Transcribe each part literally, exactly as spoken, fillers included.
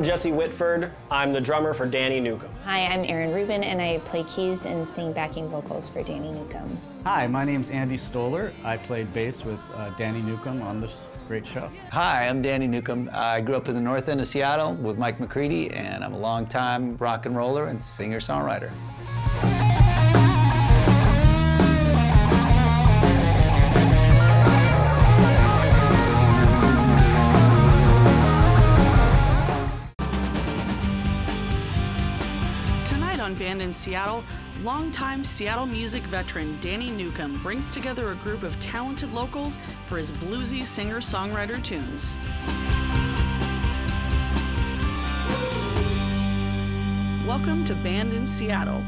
Jesse Whitford. I'm the drummer for Danny Newcomb. Hi, I'm Aaron Rubin, and I play keys and sing backing vocals for Danny Newcomb. Hi, my name's Andy Stoller. I played bass with uh, Danny Newcomb on this great show. Hi, I'm Danny Newcomb. I grew up in the north end of Seattle with Mike McCready, and I'm a longtime rock and roller and singer-songwriter. Band in Seattle, longtime Seattle music veteran Danny Newcomb brings together a group of talented locals for his bluesy singer-songwriter tunes. Welcome to Band in Seattle.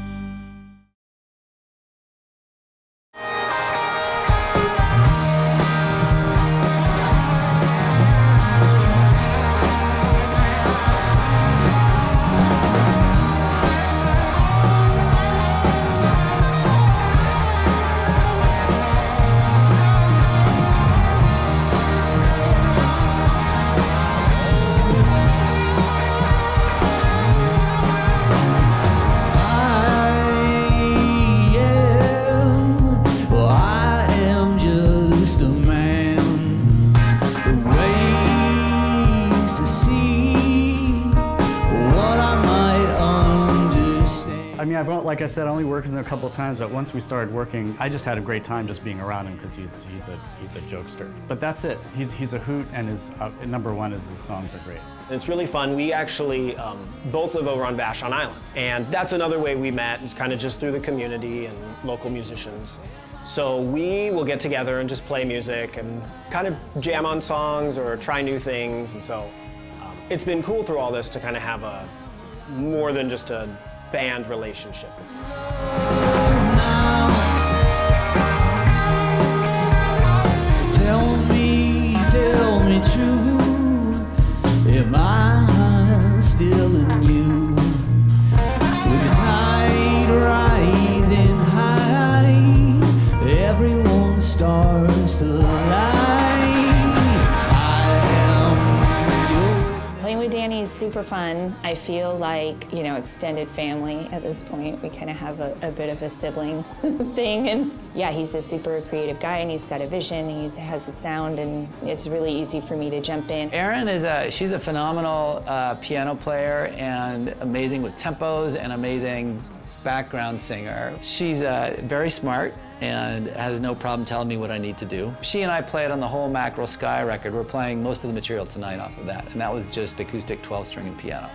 Like I said, I only worked with him a couple of times, but once we started working, I just had a great time just being around him because he's, he's, a, he's a jokester. But that's it. He's, he's a hoot, and his uh, number one is his songs are great. It's really fun. We actually um, both live over on Vashon Island, and that's another way we met. It's kind of just through the community and local musicians. So we will get together and just play music and kind of jam on songs or try new things. And so um, it's been cool through all this to kind of have a more than just a band relationship. Tell me, tell me true, am I still in you? With the tide rising high, everyone starts to lie. Playing with Danny is super fun. I feel like, you know, extended family at this point. We kind of have a, a bit of a sibling thing, and yeah, he's a super creative guy, and he's got a vision, and he has a sound, and it's really easy for me to jump in. Erin is a, she's a phenomenal uh, piano player, and amazing with tempos, and amazing background singer. She's uh, very smart, and has no problem telling me what I need to do. She and I played on the whole Mackerel Sky record. We're playing most of the material tonight off of that, and that was just acoustic twelve string and piano.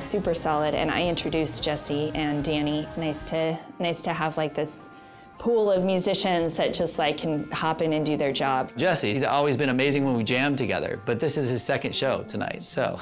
Super solid, and I introduced Jesse and Danny. It's nice to nice to have like this pool of musicians that just like can hop in and do their job. Jesse, he's always been amazing when we jam together, but this is his second show tonight, so.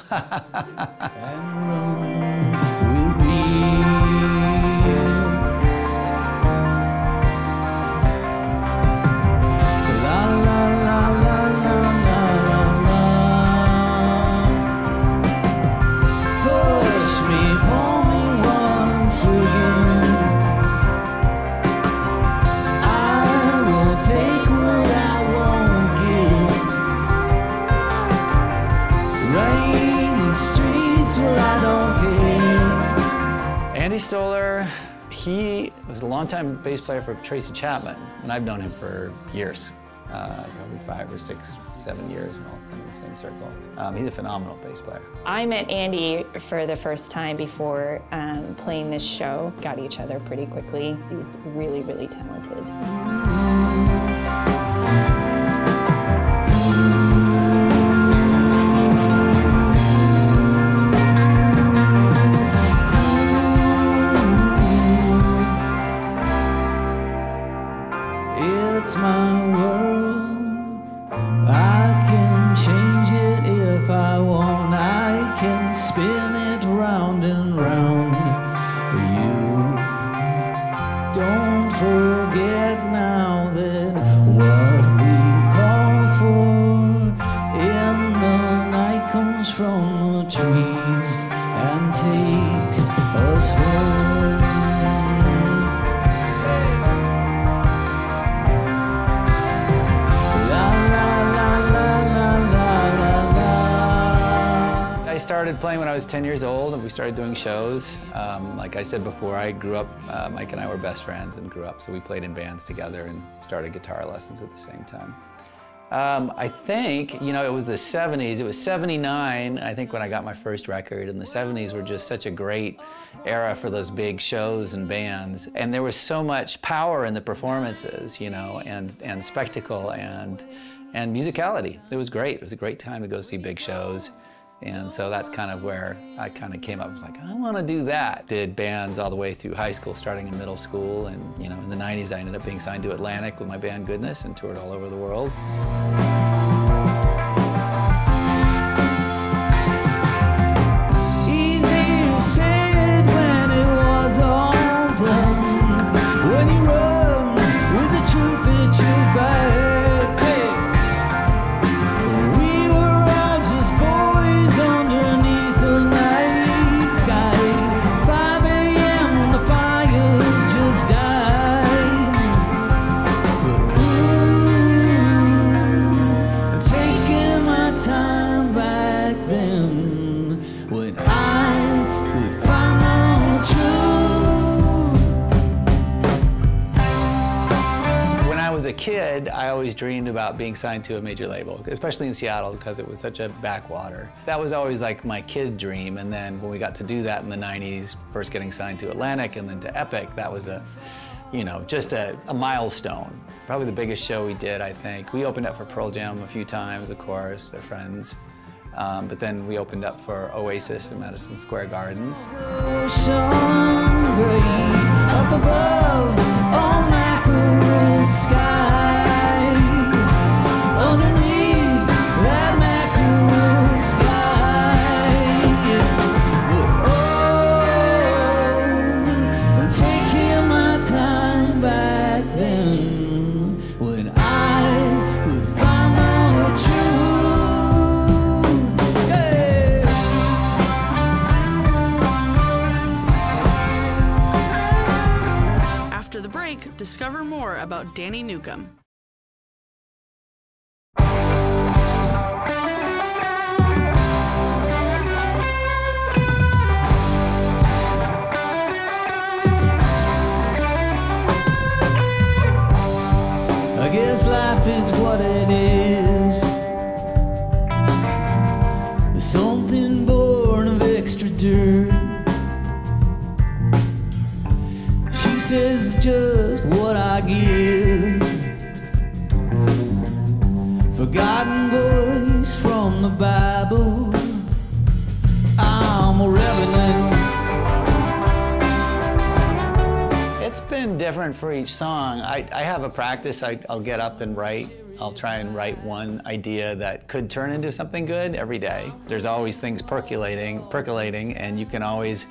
Andy Stoller, he was a longtime bass player for Tracy Chapman, and I've known him for years. uh, probably five or six, seven years, and all kind of the same circle. Um, he's a phenomenal bass player. I met Andy for the first time before um, playing this show. Got each other pretty quickly. He's really, really talented. I started playing when I was ten years old, and we started doing shows. Um, like I said before, I grew up, uh, Mike and I were best friends and grew up, so we played in bands together and started guitar lessons at the same time. Um, I think, you know, it was the seventies, it was seventy-nine, I think, when I got my first record, and the seventies were just such a great era for those big shows and bands, and there was so much power in the performances, you know, and, and spectacle and, and musicality. It was great. It was a great time to go see big shows. And so that's kind of where I kind of came up. I was like, I want to do that. Did bands all the way through high school, starting in middle school. And, you know, in the nineties, I ended up being signed to Atlantic with my band Goodness and toured all over the world. Easier said when it was all done. When you run with the truth that you buy. Kid, I always dreamed about being signed to a major label, especially in Seattle because it was such a backwater. That was always like my kid dream, and then when we got to do that in the nineties, first getting signed to Atlantic and then to Epic, that was a, you know, just a, a milestone. Probably the biggest show we did, I think. We opened up for Pearl Jam a few times, of course, they're friends, um, but then we opened up for Oasis in Madison Square Gardens. Up above, oh, Mackerel Sky. Underneath that Mackerel Sky. Yeah. Oh, I'm taking my time back then when I would find my truth. Hey. After the break, discover more about Danny Newcomb. I guess life is what it is. Something born of extra dirt. Says just what I give. Forgotten voice from the Bible. I'm a revenant. It's been different for each song. I, I have a practice. I, I'll get up and write. I'll try and write one idea that could turn into something good every day. There's always things percolating, percolating, and you can always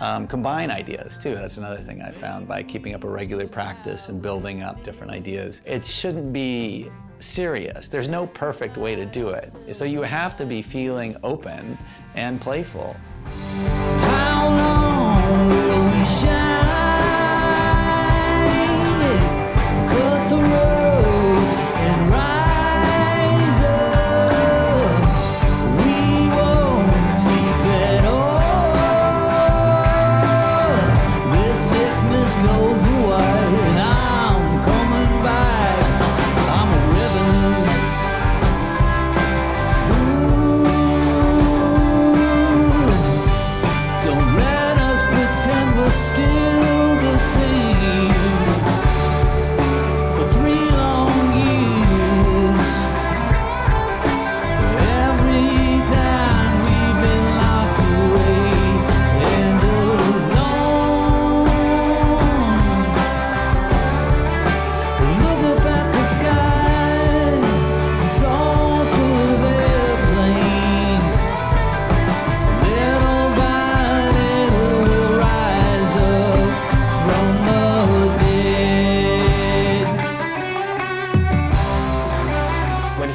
Um, combine ideas too. That's another thing I found by keeping up a regular practice and building up different ideas. It shouldn't be serious. There's no perfect way to do it. So you have to be feeling open and playful. How long will we shine? Cut the ropes and ride. Goes away and I'm coming back. I'm a river.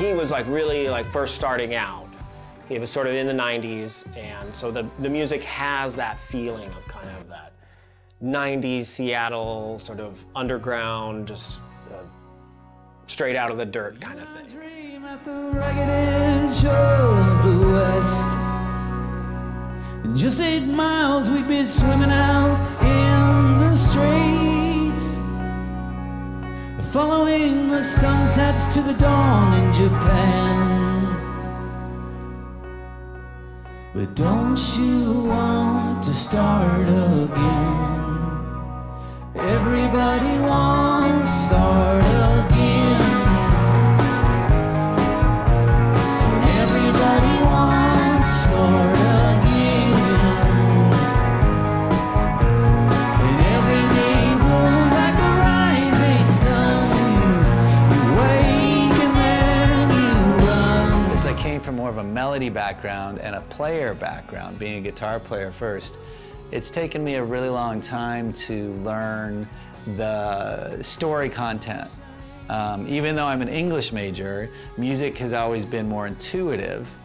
he was like really like first starting out. He was sort of in the nineties, and so the, the music has that feeling of kind of that nineties Seattle, sort of underground, just uh, straight out of the dirt kind of thing. Dream at the ragged edge of the West. In just eight miles we'd be swimming out in the straits, following the sunsets to the dawn in Japan. But don't you want to start again? Everybody wants to start again. Everybody wants to start again. And every day moves like a rising sun. You wake and then you run. It's I came from more of a melody background and a player background, being a guitar player first. It's taken me a really long time to learn the story content. Um, even though I'm an English major, music has always been more intuitive,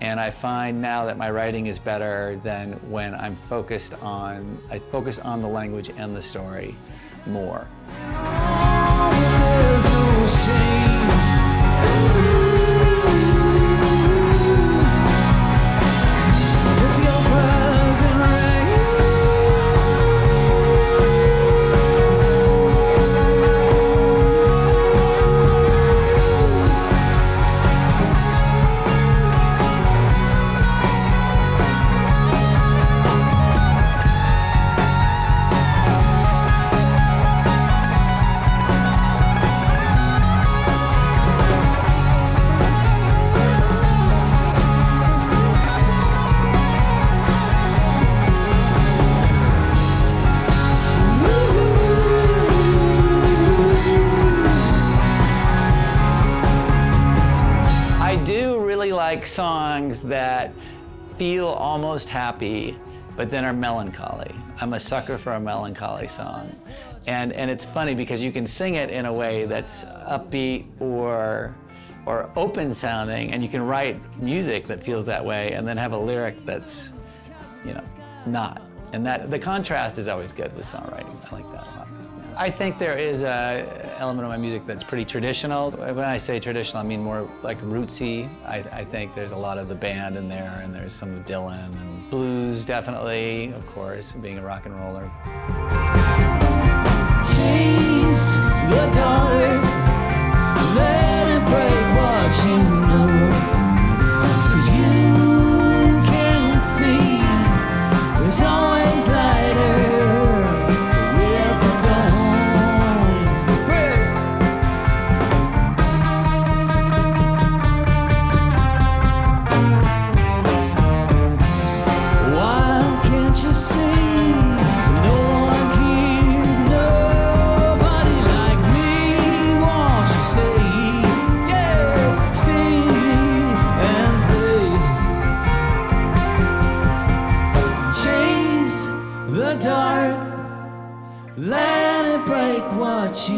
and I find now that my writing is better than when I'm focused on, I focus on the language and the story more. Songs that feel almost happy, but then are melancholy. I'm a sucker for a melancholy song. And, and it's funny because you can sing it in a way that's upbeat or, or open sounding, and you can write music that feels that way and then have a lyric that's, you know, not. And that, the contrast is always good with songwriting. I like that a lot. I think there is a element of my music that's pretty traditional. When I say traditional, I mean more like rootsy. I, I think there's a lot of the band in there, and there's some of Dylan and blues, definitely, of course, being a rock and roller. Chase the dollar, let it break what you know, 'cause you can see there's always lighter.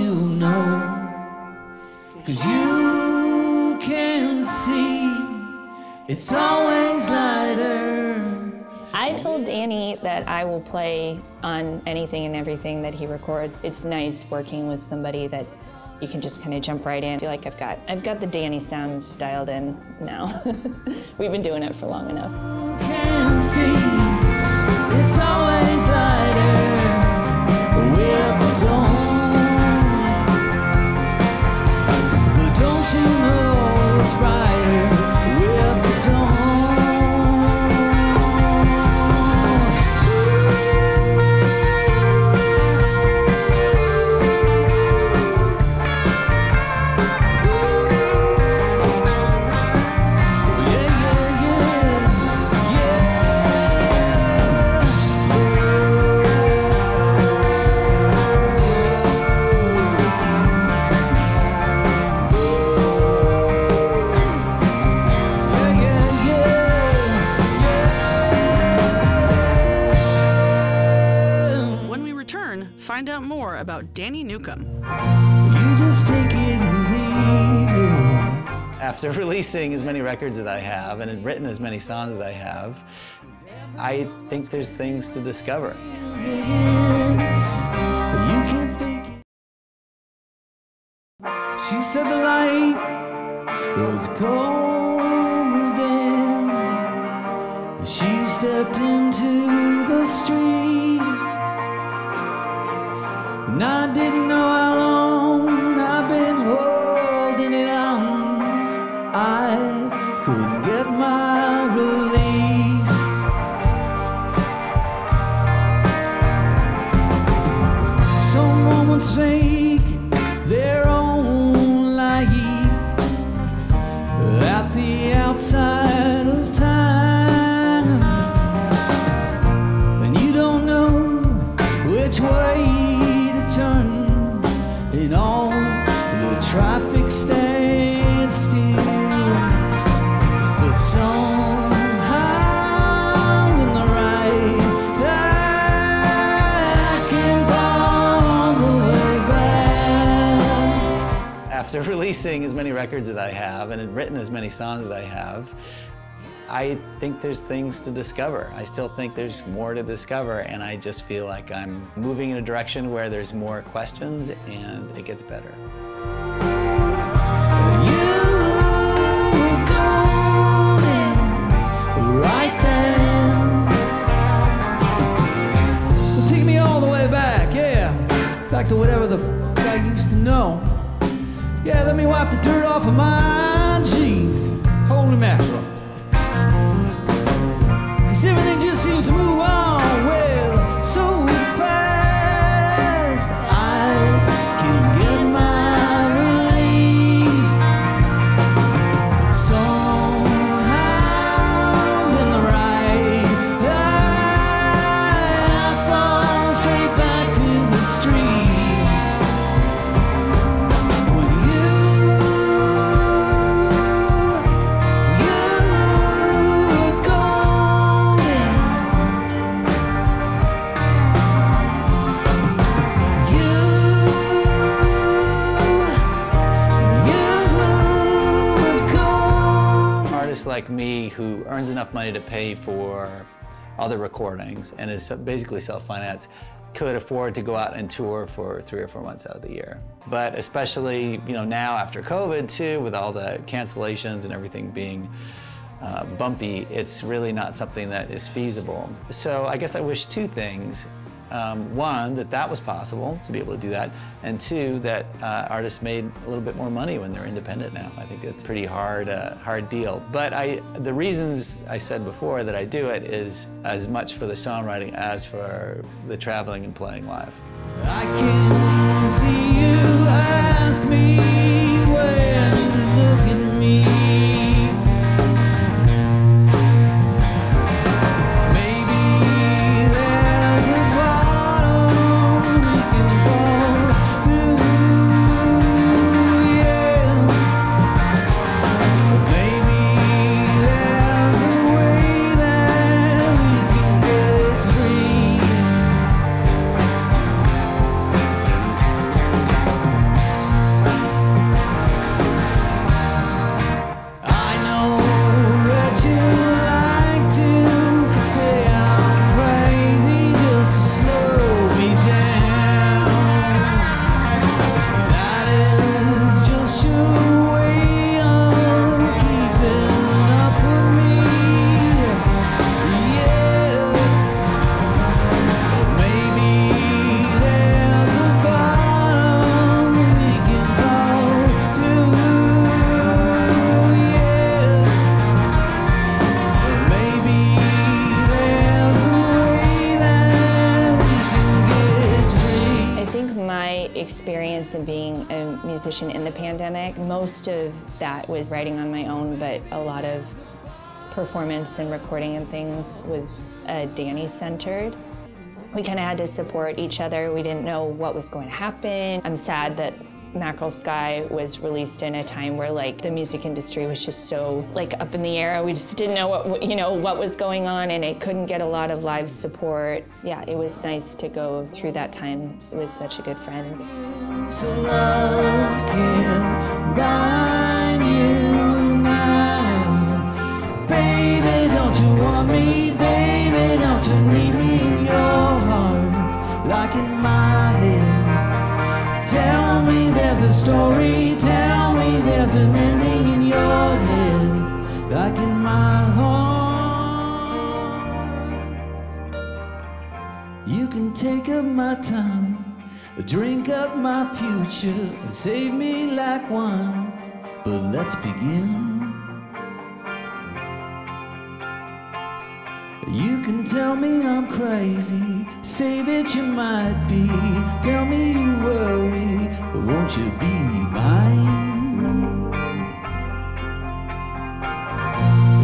You know, 'cause you can see it's always lighter. I told Danny that I will play on anything and everything that he records. It's nice working with somebody that you can just kind of jump right in. I feel like I've got I've got the Danny sound dialed in now. We've been doing it for long enough. You can see it's always lighter with the dawn. You know it's brighter with the dawn. Find out more about Danny Newcomb. You just take it and leave. after releasing as many records as I have and written as many songs as I have, I think there's things to discover. She said the light was golden. She stepped into the street, and I didn't know how long I'd been holding it on. I could get my release. Some moments fake their own light at the outside of time, and you don't know which way to turn, and all the traffic stands still, but some After releasing as many records as I have and written as many songs as I have, I think there's things to discover. I still think there's more to discover, and I just feel like I'm moving in a direction where there's more questions and it gets better. Well, take me all the way back, yeah. Back to whatever the f I used to know. Yeah, let me wipe the dirt off of my jeans. Holy mackerel. 'Cause everything just seems to move on, well, so fast. I can get my release. But somehow in the right eye, I fall straight back to the street. Like me, who earns enough money to pay for other recordings and is basically self-financed, could afford to go out and tour for three or four months out of the year. But especially, you know, now after COVID too, with all the cancellations and everything being uh, bumpy, it's really not something that is feasible. So I guess I wish two things. Um, one, that that was possible, to be able to do that, and two, that uh, artists made a little bit more money when they're independent now. I think it's a pretty hard, uh, hard deal. But I, the reasons I said before that I do it is as much for the songwriting as for the traveling and playing live. I can see you ask me when you look at me. Experience of being a musician in the pandemic, most of that was writing on my own, but a lot of performance and recording and things was uh, Danny-centered. We kind of had to support each other. We didn't know what was going to happen. I'm sad that Mackerel Sky was released in a time where, like, the music industry was just so, like, up in the air. We just didn't know what, you know, what was going on, and it couldn't get a lot of live support. Yeah, it was nice to go through that time with such a good friend. So love can bind you. take up my time, drink up my future, save me like wine. But let's begin. You can tell me I'm crazy, say that you might be, tell me you worry, but won't you be mine?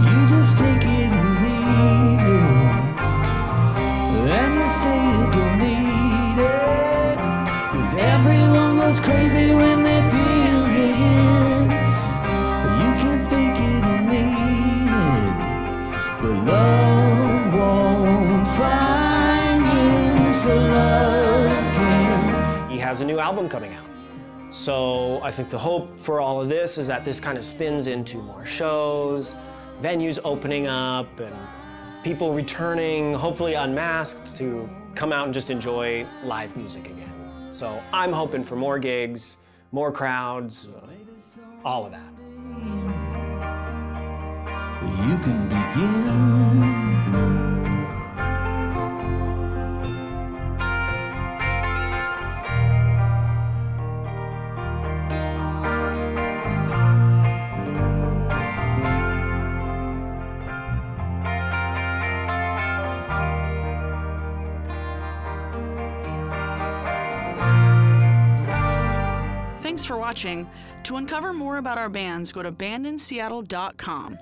You just take it and leave it, and you say you don't need it, 'cause everyone goes crazy when they feel it. You can fake it and mean it, but love won't find you, so love can. He has a new album coming out. So I think the hope for all of this is that this kind of spins into more shows, venues opening up, and people returning, hopefully unmasked, to come out and just enjoy live music again. So I'm hoping for more gigs, more crowds, uh, all of that. You can begin. Thanks for watching. To uncover more about our bands, go to Band in Seattle dot com.